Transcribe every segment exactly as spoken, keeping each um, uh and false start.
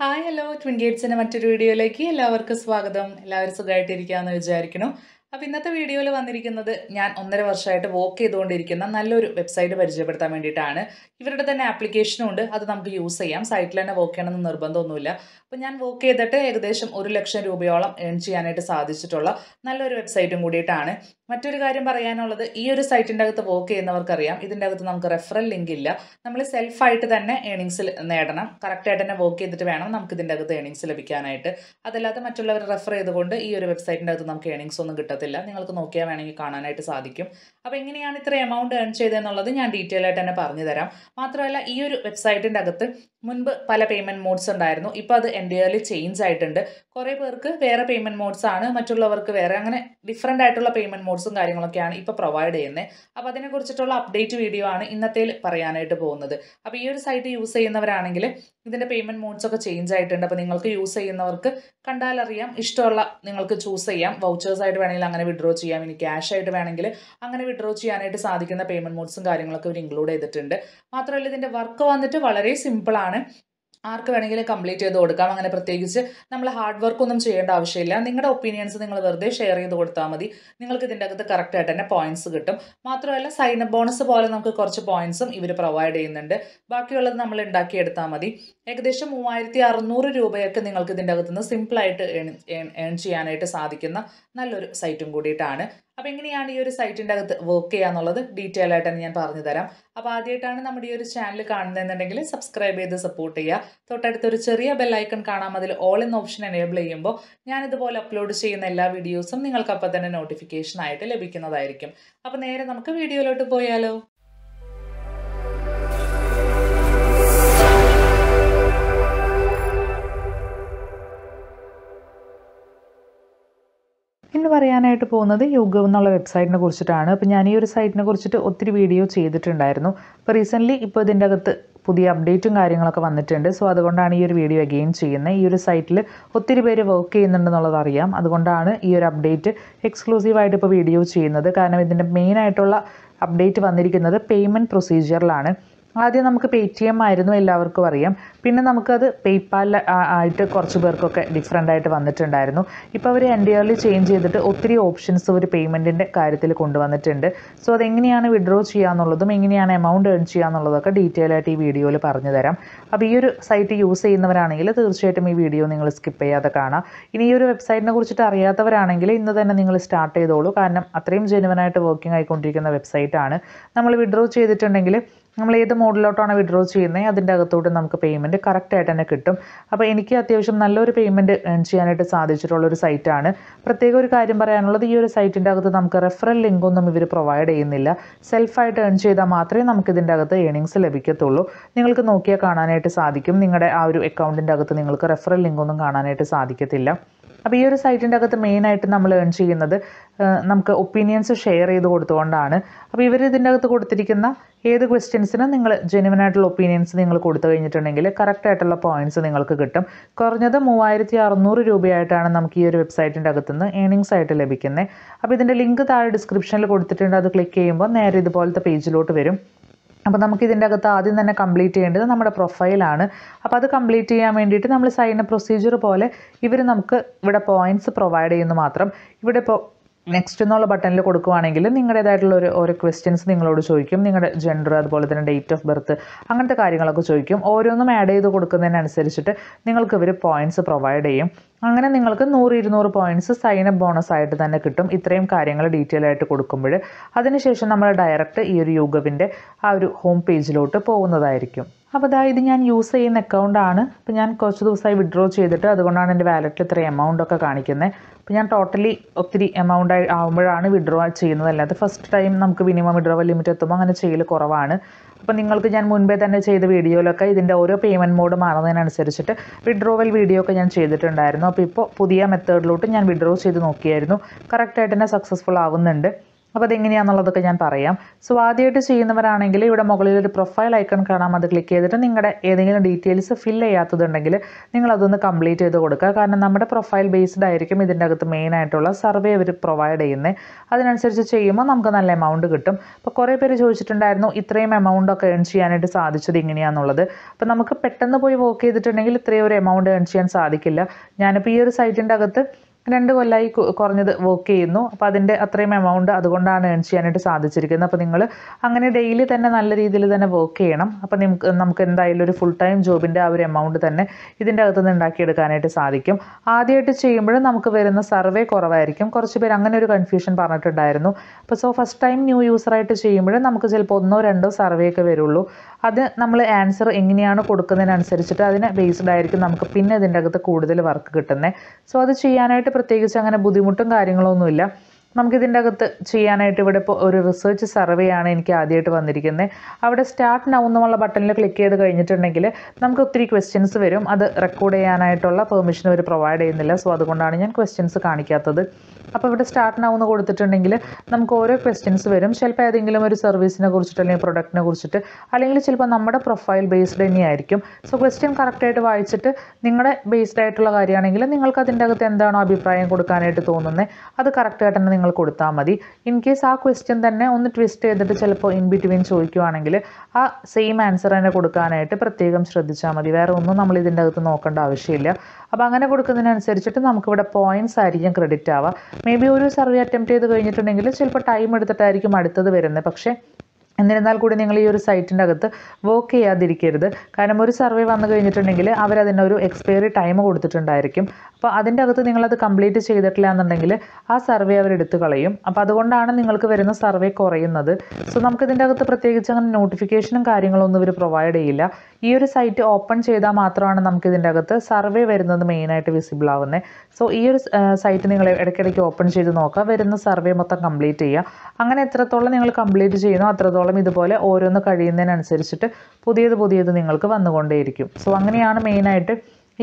Hi, hello, TwinGuides and മറ്റൊരു വീഡിയോയിലേക്ക് എല്ലാവർക്കും സ്വാഗതം. എല്ലാവരും സുഖമായിട്ടിരിക്കാമെന്ന് വിചാരിക്കുന്നു. അപ്പോൾ ഇന്നത്തെ വീഡിയോയിൽ വന്നിരിക്കുന്നത് ഞാൻ ഒന്നര വർഷമായിട്ട് വർക്ക് ചെയ്തുകൊണ്ടിരിക്കുന്ന നല്ലൊരു വെബ്സൈറ്റ് പരിചയപ്പെടുത്താൻ വേണ്ടിയിട്ടാണ്. ഇവരുടെ തന്നെ ആപ്ലിക്കേഷനും ഉണ്ട്. അത് നമുക്ക് യൂസ് ചെയ്യാം. സൈറ്റിൽ തന്നെ വർക്ക് ചെയ്യണമെന്ന് നിർബന്ധമൊന്നുമില്ല. അപ്പോൾ ഞാൻ വർക്ക് ചെയ്തിട്ട് ഏകദേശം ഒരു ലക്ഷം രൂപയോളം ഏൺ ചെയ്യാനായിട്ട് സാധിച്ചിട്ടുള്ള നല്ലൊരു വെബ്സൈറ്റും കൂടിയിട്ടാണ്. മറ്റൊരു കാര്യം പറയാനുള്ളത്, ഈ ഒരു സൈറ്റിൻ്റെ അകത്ത് വർക്ക് ചെയ്യുന്നവർക്കറിയാം ഇതിൻ്റെ അകത്ത് നമുക്ക് റെഫറൽ ലിങ്ക് ഇല്ല. നമ്മൾ സെൽഫായിട്ട് തന്നെ ഏണിങ്സ് നേടണം. കറക്റ്റായിട്ട് തന്നെ വർക്ക് ചെയ്തിട്ട് വേണം നമുക്ക് ഇതിൻ്റെ അകത്ത് ഏണിങ്സ് ലഭിക്കാനായിട്ട്. അതല്ലാതെ മറ്റുള്ളവർ റെഫർ ചെയ്തുകൊണ്ട് ഈ ഒരു വെബ്സൈറ്റിൻ്റെ അകത്ത് നമുക്ക് ഏണിങ്സ് ഒന്നും കിട്ടത്തില്ല. നിങ്ങൾക്ക് നോക്കിയാൽ വേണമെങ്കിൽ കാണാനായിട്ട് സാധിക്കും. അപ്പോൾ എങ്ങനെയാണ് ഇത്ര എമൗണ്ട് ഏൺ ചെയ്തതെന്നുള്ളത് ഞാൻ ഡീറ്റെയിൽ ആയിട്ട് തന്നെ പറഞ്ഞു തരാം. മാത്രമല്ല, ഈ ഒരു വെബ്സൈറ്റിൻ്റെ അകത്ത് മുൻപ് പല പേയ്മെൻറ്റ് മോഡ്സ് ഉണ്ടായിരുന്നു. ഇപ്പോൾ അത് എൻ്റെയർലി ചേഞ്ച് ആയിട്ടുണ്ട്. കുറേ പേർക്ക് വേറെ പേയ്മെൻറ്റ് മോഡ്സ് ആണ്, മറ്റുള്ളവർക്ക് വേറെ, അങ്ങനെ ഡിഫറെൻ്റ് ആയിട്ടുള്ള പേയ്മെൻറ്റ് മോഡ്സും കാര്യങ്ങളൊക്കെയാണ് ഇപ്പോൾ പ്രൊവൈഡ് ചെയ്യുന്നത്. അപ്പോൾ അതിനെക്കുറിച്ചിട്ടുള്ള അപ്ഡേറ്റ് വീഡിയോ ആണ് ഇന്നത്തേൽ പറയാനായിട്ട് പോകുന്നത്. അപ്പോൾ ഈ ഒരു സൈറ്റ് യൂസ് ചെയ്യുന്നവരാണെങ്കിൽ ഇതിൻ്റെ പേയ്മെൻറ്റ് മോഡ്സൊക്കെ ചേഞ്ച് ആയിട്ടുണ്ട്. അപ്പോൾ നിങ്ങൾക്ക് യൂസ് ചെയ്യുന്നവർക്ക് കണ്ടാലറിയാം. ഇഷ്ടമുള്ള നിങ്ങൾക്ക് ചൂസ് ചെയ്യാം. വൗച്ചേഴ്സായിട്ട് വേണമെങ്കിൽ അങ്ങനെ വിഡ്രോ ചെയ്യാം. ഇനി ക്യാഷ് ആയിട്ട് വേണമെങ്കിൽ അങ്ങനെ വിഡ്രോ ചെയ്യാനായിട്ട് സാധിക്കുന്ന പേയ്മെൻറ്റ് മോഡ്സും കാര്യങ്ങളൊക്കെ ഇവർ ഇൻക്ലൂഡ് ചെയ്തിട്ടുണ്ട്. മാത്രമല്ല, ഇതിൻ്റെ വർക്ക് വന്നിട്ട് വളരെ സിമ്പിളാണ്. ആർക്ക് വേണമെങ്കിലും കംപ്ലീറ്റ് ചെയ്ത് കൊടുക്കാം. അങ്ങനെ പ്രത്യേകിച്ച് നമ്മൾ ഹാർഡ് വർക്കൊന്നും ചെയ്യേണ്ട ആവശ്യമില്ല. നിങ്ങളുടെ ഒപ്പീനിയൻസ് നിങ്ങൾ വെറുതെ ഷെയർ ചെയ്ത് കൊടുത്താൽ മതി. നിങ്ങൾക്ക് ഇതിൻ്റെ അകത്ത് കറക്റ്റായിട്ട് തന്നെ പോയിൻറ്റ്സ് കിട്ടും. മാത്രമല്ല, സൈൻ അപ്പ് ബോണസ് പോലെ നമുക്ക് കുറച്ച് പോയിൻറ്റ്സും ഇവർ പ്രൊവൈഡ് ചെയ്യുന്നുണ്ട്. ബാക്കിയുള്ളത് നമ്മൾ ഉണ്ടാക്കിയെടുത്താൽ മതി. ഏകദേശം മൂവായിരത്തി അറുന്നൂറ് രൂപയൊക്കെ നിങ്ങൾക്ക് ഇതിൻ്റെ അകത്തു നിന്ന് സിമ്പിളായിട്ട് ഏൺ ഏൺ ചെയ്യാനായിട്ട് സാധിക്കുന്ന നല്ലൊരു സൈറ്റും കൂടിയിട്ടാണ്. അപ്പോൾ എങ്ങനെയാണ് ഈ ഒരു സൈറ്റിൻ്റെ അകത്ത് വർക്ക് ചെയ്യുക എന്നുള്ളത് ഡീറ്റെയിൽ ആയിട്ട് തന്നെ ഞാൻ പറഞ്ഞു തരാം. അപ്പോൾ ആദ്യമായിട്ടാണ് നമ്മുടെ ഈ ഒരു ചാനൽ കാണുന്നതെന്നുണ്ടെങ്കിൽ സബ്സ്ക്രൈബ് ചെയ്ത് സപ്പോർട്ട് ചെയ്യുക. തൊട്ടടുത്തൊരു ചെറിയ ബെല്ലൈക്കൺ കാണാം. അതിൽ ഓൾ എന്ന ഓപ്ഷൻ എനേബിൾ ചെയ്യുമ്പോൾ ഞാനിതുപോലെ അപ്ലോഡ് ചെയ്യുന്ന എല്ലാ വീഡിയോസും നിങ്ങൾക്കപ്പം തന്നെ നോട്ടിഫിക്കേഷനായിട്ട് ലഭിക്കുന്നതായിരിക്കും. അപ്പോൾ നേരെ നമുക്ക് വീഡിയോയിലോട്ട് പോയാലോ. പറയാനായിട്ട് പോകുന്നത് യുഗം എന്നുള്ള വെബ്സൈറ്റിനെ കുറിച്ചിട്ടാണ്. അപ്പോൾ ഞാൻ ഈ ഒരു സൈറ്റിനെ കുറിച്ചിട്ട് ഒത്തിരി വീഡിയോ ചെയ്തിട്ടുണ്ടായിരുന്നു. അപ്പോൾ റീസെൻ്റ്ലി ഇപ്പോൾ ഇതിൻ്റെ അകത്ത് പുതിയ അപ്ഡേറ്റും കാര്യങ്ങളൊക്കെ വന്നിട്ടുണ്ട്. സോ അതുകൊണ്ടാണ് ഈ ഒരു വീഡിയോ അഗെയിൻ ചെയ്യുന്നത്. ഈ ഒരു സൈറ്റിൽ ഒത്തിരി പേര് വർക്ക് ചെയ്യുന്നുണ്ടെന്നുള്ളത് അറിയാം. അതുകൊണ്ടാണ് ഈ ഒരു അപ്ഡേറ്റ് എക്സ്ക്ലൂസീവായിട്ട് ഇപ്പോൾ വീഡിയോ ചെയ്യുന്നത്. കാരണം ഇതിൻ്റെ മെയിനായിട്ടുള്ള അപ്ഡേറ്റ് വന്നിരിക്കുന്നത് പേയ്മെൻറ്റ് പ്രൊസീജിയറിലാണ്. ആദ്യം നമുക്ക് പേടിഎം ആയിരുന്നു, എല്ലാവർക്കും അറിയാം. പിന്നെ നമുക്കത് പേയ്പാൽ ആയിട്ട് കുറച്ച് പേർക്കൊക്കെ ഡിഫറെൻ്റ് ആയിട്ട് വന്നിട്ടുണ്ടായിരുന്നു. ഇപ്പോൾ അവർ എൻ്റെയർലി ചേഞ്ച് ചെയ്തിട്ട് ഒത്തിരി ഓപ്ഷൻസ് ഒരു പേയ്മെൻറ്റിൻ്റെ കാര്യത്തിൽ കൊണ്ടുവന്നിട്ടുണ്ട്. സോ അതെങ്ങനെയാണ് വിഡ്രോ ചെയ്യാന്നുള്ളതും എങ്ങനെയാണ് എമൗണ്ട് ഏൺ ചെയ്യാന്നുള്ളതൊക്കെ ഡീറ്റെയിൽ ആയിട്ട് ഈ വീഡിയോയിൽ പറഞ്ഞു തരാം. അപ്പോൾ ഈ ഒരു സൈറ്റ് യൂസ് ചെയ്യുന്നവരാണെങ്കിൽ തീർച്ചയായിട്ടും ഈ വീഡിയോ നിങ്ങൾ സ്കിപ്പ് ചെയ്യാതെ കാണാം. ഇനി ഈ ഒരു വെബ്സൈറ്റിനെ കുറിച്ചിട്ട് അറിയാത്തവരാണെങ്കിൽ ഇന്ന് തന്നെ നിങ്ങൾ സ്റ്റാർട്ട് ചെയ്തോളൂ. കാരണം അത്രയും ജെനുവനായിട്ട് വർക്കിംഗ് ആയിക്കൊണ്ടിരിക്കുന്ന വെബ്സൈറ്റാണ്. നമ്മൾ വിഡ്രോ ചെയ്തിട്ടുണ്ടെങ്കിൽ നമ്മൾ ഏത് മോഡലിലോട്ടാണ് വിഡ്രോ ചെയ്യുന്നത് അതിൻ്റെ അകത്തോട്ട് നമുക്ക് പേയ്മെൻറ്റ് കറക്റ്റായിട്ട് തന്നെ കിട്ടും. അപ്പോൾ എനിക്ക് അത്യാവശ്യം നല്ലൊരു പേയ്മെൻറ്റ് ഏൺ ചെയ്യാനായിട്ട് സാധിച്ചിട്ടുള്ളൊരു സൈറ്റാണ്. പ്രത്യേക ഒരു കാര്യം പറയാനുള്ളത്, ഈ ഒരു സൈറ്റിൻ്റെ അകത്ത് നമുക്ക് റെഫറൽ ലിങ്കൊന്നും ഇവർ പ്രൊവൈഡ് ചെയ്യുന്നില്ല. സെൽഫായിട്ട് ഏൺ ചെയ്താൽ മാത്രമേ നമുക്ക് ഇതിൻ്റെ അകത്ത് ഏണിങ്സ് ലഭിക്കത്തുള്ളൂ. നിങ്ങൾക്ക് നോക്കിയാൽ കാണാനായിട്ട് സാധിക്കും. നിങ്ങളുടെ ആ ഒരു അക്കൗണ്ടിൻ്റെ അകത്ത് നിങ്ങൾക്ക് റെഫറൽ ലിങ്കൊന്നും കാണാനായിട്ട് സാധിക്കത്തില്ല. അപ്പോൾ ഈ ഒരു സൈറ്റിൻ്റെ അകത്ത് മെയിനായിട്ട് നമ്മൾ ഏൺ ചെയ്യുന്നത് നമുക്ക് ഒപ്പീനിയൻസ് ഷെയർ ചെയ്ത് കൊടുത്തുകൊണ്ടാണ്. അപ്പോൾ ഇവർ ഇതിൻ്റെ അകത്ത് കൊടുത്തിരിക്കുന്ന ഏത് ക്വസ്റ്റ്യൻസിനും നിങ്ങൾ ജെന്യുവൻ ആയിട്ടുള്ള ഒപ്പീനിയൻസ് നിങ്ങൾ കൊടുത്തു കഴിഞ്ഞിട്ടുണ്ടെങ്കിൽ കറക്റ്റായിട്ടുള്ള പോയിൻറ്റ്സ് നിങ്ങൾക്ക് കിട്ടും. കുറഞ്ഞത് മൂവായിരത്തി അറുന്നൂറ് രൂപയായിട്ടാണ് നമുക്ക് ഈ ഒരു വെബ്സൈറ്റിൻ്റെ അകത്തുനിന്ന് ഏണിങ്സ് ആയിട്ട് ലഭിക്കുന്നത്. അപ്പോൾ ഇതിൻ്റെ ലിങ്ക് താഴെ ഡിസ്ക്രിപ്ഷനിൽ കൊടുത്തിട്ടുണ്ട്. അത് ക്ലിക്ക് ചെയ്യുമ്പോൾ നേരെ ഇതുപോലത്തെ പേജിലോട്ട് വരും. അപ്പോൾ നമുക്ക് ഇതിൻ്റെ അകത്ത് ആദ്യം തന്നെ കംപ്ലീറ്റ് ചെയ്യേണ്ടത് നമ്മുടെ പ്രൊഫൈലാണ്. അപ്പോൾ അത് കംപ്ലീറ്റ് ചെയ്യാൻ വേണ്ടിയിട്ട് നമ്മൾ സൈൻ അപ്പ് പ്രൊസീജിയർ പോലെ ഇവർ നമുക്ക് ഇവിടെ പോയിൻറ്റ്സ് പ്രൊവൈഡ് ചെയ്യുന്നു. മാത്രം ഇവിടെ ഇപ്പോൾ നെക്സ്റ്റ് എന്നുള്ള ബട്ടണിൽ കൊടുക്കുകയാണെങ്കിൽ നിങ്ങളുടേതായിട്ടുള്ള ഒരു ഓരോ ക്വസ്റ്റ്യൻസ് നിങ്ങളോട് ചോദിക്കും. നിങ്ങളുടെ ജെൻഡർ, അതുപോലെ തന്നെ ഡേറ്റ് ഓഫ് ബർത്ത്, അങ്ങനത്തെ കാര്യങ്ങളൊക്കെ ചോദിക്കും. ഓരോന്നും ആഡ് ചെയ്ത് കൊടുക്കുന്നതിനനുസരിച്ചിട്ട് നിങ്ങൾക്ക് ഇവർ പോയിൻറ്റ്സ് പ്രൊവൈഡ് ചെയ്യും. അങ്ങനെ നിങ്ങൾക്ക് നൂറ് ഇരുന്നൂറ് പോയിൻറ്റ്സ് സൈൻ അപ്പ് ബോണസ് ആയിട്ട് തന്നെ കിട്ടും. ഇത്രയും കാര്യങ്ങൾ ഡീറ്റെയിൽ ആയിട്ട് കൊടുക്കുമ്പോൾ അതിനുശേഷം നമ്മൾ ഡയറക്റ്റ് ഈ ഒരു യുഗവിൻ്റെ ആ ഒരു ഹോം പേജിലോട്ട് പോകുന്നതായിരിക്കും. അപ്പോൾ അതായത് ഇത് ഞാൻ യൂസ് ചെയ്യുന്ന അക്കൗണ്ടാണ്. അപ്പോൾ ഞാൻ കുറച്ച് ദിവസമായി വിഡ്രോ ചെയ്തിട്ട് അതുകൊണ്ടാണ് എൻ്റെ വാലറ്റിൽ ഇത്ര എമൗണ്ട് ഒക്കെ കാണിക്കുന്നത്. അപ്പോൾ ഞാൻ ടോട്ടലി ഒത്തിരി എമൗണ്ട് ആകുമ്പോഴാണ് വിഡ്രോ ചെയ്യുന്നത്. അല്ലാതെ ഫസ്റ്റ് ടൈം നമുക്ക് മിനിമം വിഡ്രോവൽ ലിമിറ്റ് എത്തുമ്പോൾ അങ്ങനെ ചെയ്യൽ കുറവാണ്. അപ്പോൾ നിങ്ങൾക്ക് ഞാൻ മുൻപേ തന്നെ ചെയ്ത വീഡിയോയിലൊക്കെ ഇതിൻ്റെ ഓരോ പേയ്മെൻറ്റ് മോഡ് മാറുന്നതിനനുസരിച്ചിട്ട് വിഡ്രോവൽ വീഡിയോ ഒക്കെ ഞാൻ ചെയ്തിട്ടുണ്ടായിരുന്നു. അപ്പോൾ ഇപ്പോൾ പുതിയ മെത്തേഡിലോട്ട് ഞാൻ വിഡ്രോ ചെയ്ത് നോക്കിയായിരുന്നു. കറക്റ്റായിട്ട് തന്നെ സക്സസ്ഫുൾ ആവുന്നുണ്ട്. അപ്പോൾ അതെങ്ങനെയാണെന്നുള്ളതൊക്കെ ഞാൻ പറയാം. സോ ആദ്യമായിട്ട് ചെയ്യുന്നവരാണെങ്കിൽ ഇവിടെ മുകളിൽ ഒരു പ്രൊഫൈൽ ഐക്കൺ കാണാം, അത് ക്ലിക്ക് ചെയ്തിട്ട് നിങ്ങളുടെ ഏതെങ്കിലും ഡീറ്റെയിൽസ് ഫിൽ ചെയ്യാത്തതുണ്ടെങ്കിൽ നിങ്ങളതൊന്ന് കംപ്ലീറ്റ് ചെയ്ത് കൊടുക്കുക. കാരണം നമ്മുടെ പ്രൊഫൈൽ ബേസ്ഡ് ആയിരിക്കും ഇതിൻ്റെ അകത്ത് മെയിനായിട്ടുള്ള സർവേ അവർ പ്രൊവൈഡ് ചെയ്യുന്നത്. അതിനനുസരിച്ച് ചെയ്യുമ്പോൾ നമുക്ക് നല്ല എമൗണ്ട് കിട്ടും. അപ്പോൾ കുറേ പേര് ചോദിച്ചിട്ടുണ്ടായിരുന്നു ഇത്രയും എമൗണ്ട് ഒക്കെ ഏൺ ചെയ്യാനായിട്ട് സാധിച്ചത് ഇങ്ങനെയാണെന്നുള്ളത്. അപ്പോൾ നമുക്ക് പെട്ടെന്ന് പോയി വർക്ക് ചെയ്തിട്ടുണ്ടെങ്കിൽ ഇത്രയും ഒരു എമൗണ്ട് ഏൺ ചെയ്യാൻ സാധിക്കില്ല. ഞാനിപ്പോൾ ഈ ഒരു സൈറ്റിൻ്റെ അകത്ത് രണ്ട് കൊല്ലമായി കുറഞ്ഞത് വർക്ക് ചെയ്യുന്നു. അപ്പോൾ അതിൻ്റെ അത്രയും എമൗണ്ട് അതുകൊണ്ടാണ് ഏൺ ചെയ്യാനായിട്ട് സാധിച്ചിരിക്കുന്നത്. അപ്പോൾ നിങ്ങൾ അങ്ങനെ ഡെയിലി തന്നെ നല്ല രീതിയിൽ തന്നെ വർക്ക് ചെയ്യണം. അപ്പോൾ നമുക്ക് നമുക്ക് എന്തായാലും ഒരു ഫുൾ ടൈം ജോബിൻ്റെ ആ ഒരു എമൗണ്ട് തന്നെ ഇതിൻ്റെ അകത്ത് നിന്ന് ഉണ്ടാക്കിയെടുക്കാനായിട്ട് സാധിക്കും. ആദ്യമായിട്ട് ചെയ്യുമ്പോഴും നമുക്ക് വരുന്ന സർവേ കുറവായിരിക്കും. കുറച്ച് പേര് അങ്ങനെ ഒരു കൺഫ്യൂഷൻ പറഞ്ഞിട്ടുണ്ടായിരുന്നു. അപ്പോൾ സോ ഫസ്റ്റ് ടൈം ന്യൂ യൂസറായിട്ട് ചെയ്യുമ്പോഴും നമുക്ക് ചിലപ്പോൾ ഒന്നോ രണ്ടോ സർവേ ഒക്കെ വരുള്ളൂ. അത് നമ്മൾ ആൻസർ എങ്ങനെയാണ് കൊടുക്കുന്നതിനനുസരിച്ചിട്ട് അതിനെ ബേസ്ഡ് ആയിരിക്കും നമുക്ക് പിന്നെ ഇതിൻ്റെ അകത്ത് കൂടുതൽ വർക്ക് കിട്ടുന്നത്. സോ അത് ചെയ്യാനായിട്ട് പ്രത്യേകിച്ച് അങ്ങനെ ബുദ്ധിമുട്ടും കാര്യങ്ങളൊന്നുമില്ല. നമുക്കിതിൻ്റെ അകത്ത് ചെയ്യാനായിട്ട് ഇവിടെ ഇപ്പോൾ ഒരു റിസർച്ച് സർവേയാണ് എനിക്ക് ആദ്യമായിട്ട് വന്നിരിക്കുന്നത്. അവിടെ സ്റ്റാർട്ട് നൗ എന്നുള്ള ബട്ടണിൽ ക്ലിക്ക് ചെയ്ത് കഴിഞ്ഞിട്ടുണ്ടെങ്കിൽ നമുക്ക് ഒത്തിരി ക്വസ്റ്റ്യൻസ് വരും. അത് റെക്കോർഡ് ചെയ്യാനായിട്ടുള്ള പെർമിഷൻ അവർ പ്രൊവൈഡ് ചെയ്യുന്നില്ല. സോ അതുകൊണ്ടാണ് ഞാൻ ക്വസ്റ്റ്യൻസ് കാണിക്കാത്തത്. അപ്പോൾ ഇവിടെ സ്റ്റാർട്ട് നൗ എന്ന് കൊടുത്തിട്ടുണ്ടെങ്കിൽ നമുക്ക് ഓരോ ക്വസ്റ്റ്യൻസ് വരും. ചിലപ്പോൾ ഏതെങ്കിലും ഒരു സർവീസിനെ കുറിച്ചിട്ട് അല്ലെങ്കിൽ പ്രൊഡക്റ്റിനെ കുറിച്ചിട്ട് അല്ലെങ്കിൽ ചിലപ്പോൾ നമ്മുടെ പ്രൊഫൈൽ ബേസ്ഡ് തന്നെയായിരിക്കും. സോ ക്വസ്റ്റ്യൻ കറക്റ്റായിട്ട് വായിച്ചിട്ട് നിങ്ങളുടെ ബേസ്ഡ് ആയിട്ടുള്ള കാര്യമാണെങ്കിൽ നിങ്ങൾക്ക് അതിൻ്റെ അകത്ത് എന്താണോ അഭിപ്രായം കൊടുക്കാനായിട്ട് തോന്നുന്നത് അത് കറക്റ്റായിട്ട് തന്നെ കൊടുത്താൽ മതി. ഇൻ കേസ് ആ ക്വസ്റ്റ്യൻ തന്നെ ഒന്ന് ട്വിസ്റ്റ് ചെയ്തിട്ട് ചിലപ്പോൾ ഇൻ ബിറ്റ്വീൻ ചോദിക്കുകയാണെങ്കിൽ ആ സെയിം ആൻസർ തന്നെ കൊടുക്കാനായിട്ട് പ്രത്യേകം ശ്രദ്ധിച്ചാൽ മതി. വേറെ ഒന്നും നമ്മൾ ഇതിൻ്റെ അകത്ത് നോക്കേണ്ട ആവശ്യമില്ല. അപ്പോൾ അങ്ങനെ കൊടുക്കുന്നതിനനുസരിച്ചിട്ട് നമുക്കിവിടെ പോയിന്റ്സ് ആയിരിക്കും ക്രെഡിറ്റ് ആവുക. മേ ബി ഒരു സർവേ അറ്റംപ്റ്റ് ചെയ്ത് കഴിഞ്ഞിട്ടുണ്ടെങ്കിൽ ചിലപ്പോൾ ടൈം എടുത്തിട്ടായിരിക്കും അടുത്തത് വരുന്നത്. പക്ഷേ എന്നിരുന്നാൽ കൂടി നിങ്ങൾ ഈ ഒരു സൈറ്റിൻ്റെ അകത്ത് വർക്ക് ചെയ്യാതിരിക്കരുത്. കാരണം ഒരു സർവേ വന്നു കഴിഞ്ഞിട്ടുണ്ടെങ്കിൽ അവരതിനൊരു എക്സ്പയറി ടൈം കൊടുത്തിട്ടുണ്ടായിരിക്കും. അപ്പോൾ അതിൻ്റെ അകത്ത് നിങ്ങളത് കംപ്ലീറ്റ് ചെയ്തിട്ടില്ല എന്നുണ്ടെങ്കിൽ ആ സർവേ അവരെടുത്ത് കളയും. അപ്പോൾ അതുകൊണ്ടാണ് നിങ്ങൾക്ക് വരുന്ന സർവേ കുറയുന്നത്. സോ നമുക്കിതിൻ്റെ അകത്ത് പ്രത്യേകിച്ച് അങ്ങനെ നോട്ടിഫിക്കേഷനും കാര്യങ്ങളൊന്നും ഇവർ പ്രൊവൈഡ് ചെയ്യില്ല. ഈ ഒരു സൈറ്റ് ഓപ്പൺ ചെയ്താൽ മാത്രമാണ് നമുക്കിതിൻ്റെ അകത്ത് സർവേ വരുന്നത് മെയിനായിട്ട് വിസിബിൾ ആവുന്നത്. സോ ഈ ഒരു സൈറ്റ് നിങ്ങൾ ഇടയ്ക്കിടയ്ക്ക് ഓപ്പൺ ചെയ്ത് നോക്കുക, വരുന്ന സർവേ മൊത്തം കംപ്ലീറ്റ് ചെയ്യുക. അങ്ങനെ എത്രത്തോളം നിങ്ങൾ കംപ്ലീറ്റ് ചെയ്യുന്നു അത്രത്തോളം ഇതുപോലെ ഓരോന്ന് കഴിയുന്നതിനനുസരിച്ചിട്ട് പുതിയത് പുതിയത് നിങ്ങൾക്ക് വന്നുകൊണ്ടേയിരിക്കും. സോ അങ്ങനെയാണ് മെയിനായിട്ട്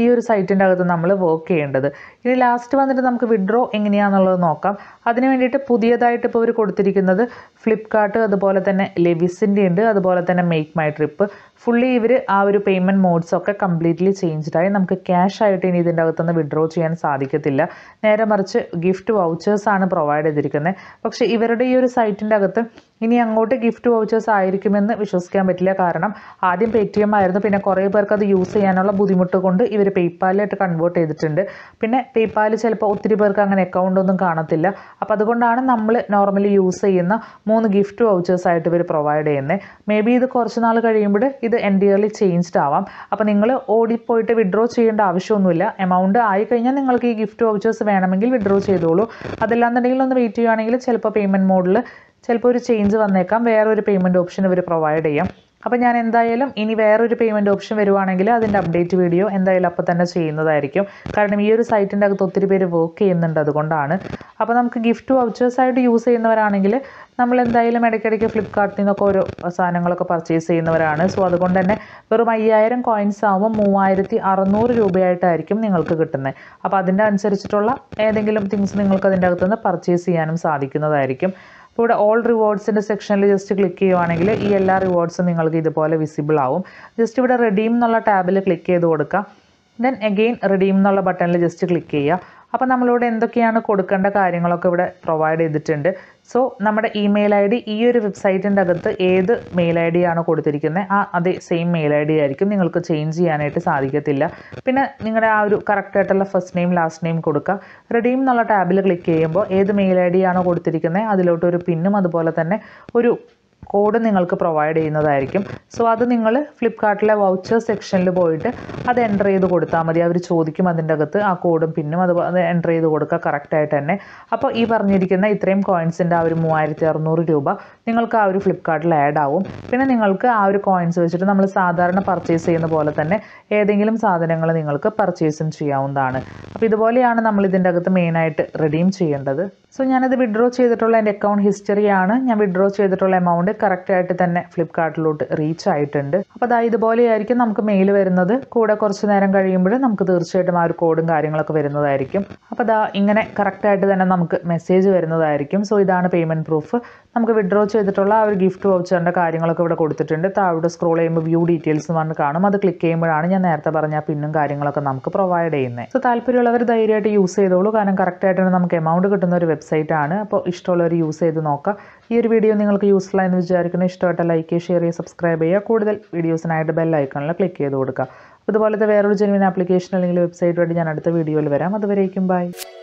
ഈ ഒരു സൈറ്റിൻ്റെ അകത്ത് നമ്മൾ വർക്ക് ചെയ്യേണ്ടത്. ഇനി ലാസ്റ്റ് വന്നിട്ട് നമുക്ക് വിഡ്രോ എങ്ങനെയാണെന്നുള്ളത് നോക്കാം. അതിന് വേണ്ടിയിട്ട് പുതിയതായിട്ട് ഇപ്പോൾ ഇവർ കൊടുത്തിരിക്കുന്നത് ഫ്ലിപ്കാർട്ട്, അതുപോലെ തന്നെ ലെവിസിൻ്റെ ഉണ്ട്, അതുപോലെ തന്നെ മേക്ക് മൈ ട്രിപ്പ്. ഫുള്ളി ഇവർ ആ ഒരു പേയ്മെൻറ്റ് മോഡ്സൊക്കെ കംപ്ലീറ്റ്ലി ചേഞ്ച്ഡായി. നമുക്ക് ക്യാഷ് ആയിട്ട് ഇനി ഇതിൻ്റെ അകത്തുനിന്ന് വിഡ്രോ ചെയ്യാൻ സാധിക്കത്തില്ല. നേരെ മറിച്ച് ഗിഫ്റ്റ് വൗച്ചേഴ്സാണ് പ്രൊവൈഡ് ചെയ്തിരിക്കുന്നത്. പക്ഷേ ഇവരുടെ ഈ ഒരു സൈറ്റിൻ്റെ അകത്ത് ഇനി അങ്ങോട്ട് ഗിഫ്റ്റ് വൗച്ചേഴ്സ് ആയിരിക്കുമെന്ന് വിശ്വസിക്കാൻ പറ്റില്ല. കാരണം ആദ്യം പേടിഎം ആയിരുന്നു, പിന്നെ കുറേ പേർക്ക് അത് യൂസ് ചെയ്യാനുള്ള ബുദ്ധിമുട്ട് കൊണ്ട് ഇവർ പേയ്പാലിലായിട്ട് കൺവേർട്ട് ചെയ്തിട്ടുണ്ട്. പിന്നെ പേയ്പാൽ ചിലപ്പോൾ ഒത്തിരി പേർക്ക് അങ്ങനെ അക്കൗണ്ട് ഒന്നും കാണത്തില്ല. അപ്പോൾ അതുകൊണ്ടാണ് നമ്മൾ നോർമലി യൂസ് ചെയ്യുന്ന മൂന്ന് ഗിഫ്റ്റ് വൗച്ചേഴ്സ് ആയിട്ട് ഇവർ പ്രൊവൈഡ് ചെയ്യുന്നത്. മേ ബി ഇത് കുറച്ച് നാൾ കഴിയുമ്പോൾ ഇത് എൻഡിയർലി ചേഞ്ച്ഡ് ആവാം. അപ്പോൾ നിങ്ങൾ ഓടിപ്പോയിട്ട് വിഡ്രോ ചെയ്യേണ്ട ആവശ്യമൊന്നുമില്ല. എമൗണ്ട് ആയിക്കഴിഞ്ഞാൽ നിങ്ങൾക്ക് ഈ ഗിഫ്റ്റ് വൗച്ചേഴ്സ് വേണമെങ്കിൽ വിഡ്രോ ചെയ്തോളൂ. അതല്ലാന്നുണ്ടെങ്കിൽ ഒന്ന് വെയിറ്റ് ചെയ്യുകയാണെങ്കിൽ ചിലപ്പോൾ പേയ്മെൻറ്റ് മോഡിൽ ചിലപ്പോൾ ഒരു ചേഞ്ച് വന്നേക്കാം, വേറൊരു പേയ്മെൻറ്റ് ഓപ്ഷൻ ഇവർ പ്രൊവൈഡ് ചെയ്യാം. അപ്പോൾ ഞാൻ എന്തായാലും ഇനി വേറൊരു പേയ്മെൻറ്റ് ഓപ്ഷൻ വരുവാണെങ്കിൽ അതിൻ്റെ അപ്ഡേറ്റ് വീഡിയോ എന്തായാലും അപ്പോൾ തന്നെ ചെയ്യുന്നതായിരിക്കും. കാരണം ഈ ഒരു സൈറ്റിൻ്റെ അകത്ത് ഒത്തിരി പേര് വർക്ക് ചെയ്യുന്നുണ്ട്, അതുകൊണ്ടാണ്. അപ്പോൾ നമുക്ക് ഗിഫ്റ്റ് വൗച്ചേഴ്സായിട്ട് യൂസ് ചെയ്യുന്നവരാണെങ്കിൽ നമ്മൾ എന്തായാലും ഇടയ്ക്കിടയ്ക്ക് ഫ്ലിപ്കാർട്ടിൽ നിന്നൊക്കെ ഓരോ സാധനങ്ങളൊക്കെ പർച്ചേസ് ചെയ്യുന്നവരാണ്. സോ അതുകൊണ്ട് തന്നെ വെറും അയ്യായിരം കോയിൻസ് ആകുമ്പോൾ മൂവായിരത്തി അറുന്നൂറ് രൂപയായിട്ടായിരിക്കും നിങ്ങൾക്ക് കിട്ടുന്നത്. അപ്പോൾ അതിൻ്റെ അനുസരിച്ചിട്ടുള്ള ഏതെങ്കിലും തിങ്സ് നിങ്ങൾക്ക് അതിൻ്റെ അകത്തുനിന്ന് പർച്ചേസ് ചെയ്യാനും സാധിക്കുന്നതായിരിക്കും. അപ്പോൾ ഇവിടെ ഓൾ റിവാർഡ്സിൻ്റെ സെക്ഷനിൽ ജസ്റ്റ് ക്ലിക്ക് ചെയ്യുവാണെങ്കിൽ ഈ എല്ലാ റിവാർഡ്സും നിങ്ങൾക്ക് ഇതുപോലെ വിസിബിൾ ആവും. ജസ്റ്റ് ഇവിടെ റെഡീം എന്നുള്ള ടാബിൽ ക്ലിക്ക് ചെയ്ത് കൊടുക്കുക. ദെൻ അഗെയിൻ റെഡീം എന്നുള്ള ബട്ടണിൽ ജസ്റ്റ് ക്ലിക്ക് ചെയ്യുക. അപ്പോൾ നമ്മളിവിടെ എന്തൊക്കെയാണ് കൊടുക്കേണ്ട കാര്യങ്ങളൊക്കെ ഇവിടെ പ്രൊവൈഡ് ചെയ്തിട്ടുണ്ട്. സോ നമ്മുടെ ഇമെയിൽ ഐ ഡി ഈ ഒരു വെബ്സൈറ്റിൻ്റെ അകത്ത് ഏത് മെയിൽ ഐ ഡിയാണ് കൊടുത്തിരിക്കുന്നത് ആ അതേ സെയിം മെയിൽ ഐ ഡി ആയിരിക്കും, നിങ്ങൾക്ക് ചേഞ്ച് ചെയ്യാനായിട്ട് സാധിക്കത്തില്ല. പിന്നെ നിങ്ങളുടെ ആ ഒരു കറക്റ്റായിട്ടുള്ള ഫസ്റ്റ് നെയിം ലാസ്റ്റ് നെയിം കൊടുക്കുക. റെഡീം എന്നുള്ള ടാബിൽ ക്ലിക്ക് ചെയ്യുമ്പോൾ ഏത് മെയിൽ ഐ ഡിയാണോ കൊടുത്തിരിക്കുന്നത് അതിലോട്ടൊരു പിന്നും അതുപോലെ തന്നെ ഒരു കോഡ് നിങ്ങൾക്ക് പ്രൊവൈഡ് ചെയ്യുന്നതായിരിക്കും. സോ അത് നിങ്ങൾ ഫ്ലിപ്കാർട്ടിലെ വൗച്ചർ സെക്ഷനിൽ പോയിട്ട് അത് എൻ്റർ ചെയ്ത് കൊടുത്താൽ മതി. അവർ ചോദിക്കും അതിൻ്റെ അകത്ത് ആ കോഡും പിന്നും അത് എൻ്റർ ചെയ്ത് കൊടുക്കുക കറക്റ്റായിട്ട് തന്നെ. അപ്പോൾ ഈ പറഞ്ഞിരിക്കുന്ന ഇത്രയും കോയിൻസിൻ്റെ ആ ഒരു മൂവായിരത്തി അറുന്നൂറ് രൂപ നിങ്ങൾക്ക് ആ ഒരു ഫ്ലിപ്കാർട്ടിൽ ആഡ് ആവും. പിന്നെ നിങ്ങൾക്ക് ആ ഒരു കോയിൻസ് വെച്ചിട്ട് നമ്മൾ സാധാരണ പർച്ചേസ് ചെയ്യുന്ന പോലെ തന്നെ ഏതെങ്കിലും സാധനങ്ങൾ നിങ്ങൾക്ക് പർച്ചേസും ചെയ്യാവുന്നതാണ്. അപ്പോൾ ഇതുപോലെയാണ് നമ്മൾ ഇതിൻ്റെ അകത്ത് മെയിനായിട്ട് റെഡീം ചെയ്യേണ്ടത്. സോ ഞാനത് വിഡ്രോ ചെയ്തിട്ടുള്ള എൻ്റെ അക്കൗണ്ട് ഹിസ്റ്ററിയാണ്. ഞാൻ വിഡ്രോ ചെയ്തിട്ടുള്ള amount correct at the Flipkart load reach item. But the Boli Arican, Namka mail were another, Koda Korsanaranga, Namka the Shetamar code and Karinglaka were another Aricum. But the Ingana correct at the Namka message were another Aricum, so Idana payment proof. Namka withdraw the Tola or gift voucher and a Karinglaka code the tender, the scroll aim view details on the Kana, the click came around and Artha Barana Pin and Karinglaka Namka provide in. So Talpirilla the area to use the look and correct at Namka amount of the website Anna, Istoller use the Noka. This video is useful. If you like this like, share, subscribe, and click the bell icon. If you like this application, click the website. Bye.